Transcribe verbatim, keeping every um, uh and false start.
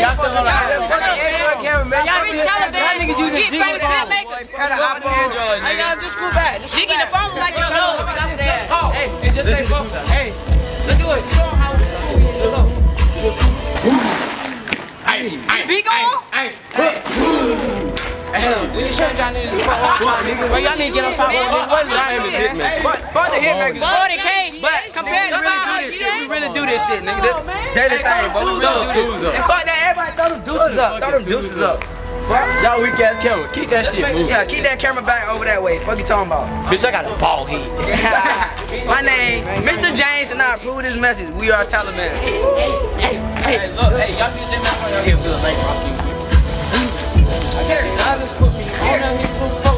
Y'all still on camera, man. Y'all be telling me. Get famous hitmakers. I gotta just screw back. Diggy the phone like your nose. Hey, it just ain't focus. Hey, let's do it. Show how we do. Big old. Hey. Hell, these shit y'all niggas fuck all time, nigga. Y'all need to get on top of it. What is our hitmakers? Fuck the hitmakers. forty K. But compared to we really do this shit, nigga. That's the thing, bro. We don't do this. And fuck that, everybody throw them deuces up. Throw them deuces up. Fuck y'all weak ass camera. Keep that shit moving. Yeah, keep that camera back over that way. Fuck you talking about? Bitch, I got a bald head. My name, Mister James, and I approve this message. We are Taliban. Hey, hey, hey. Hey, look, hey, y'all do this shit now. I can't. I just put me on that.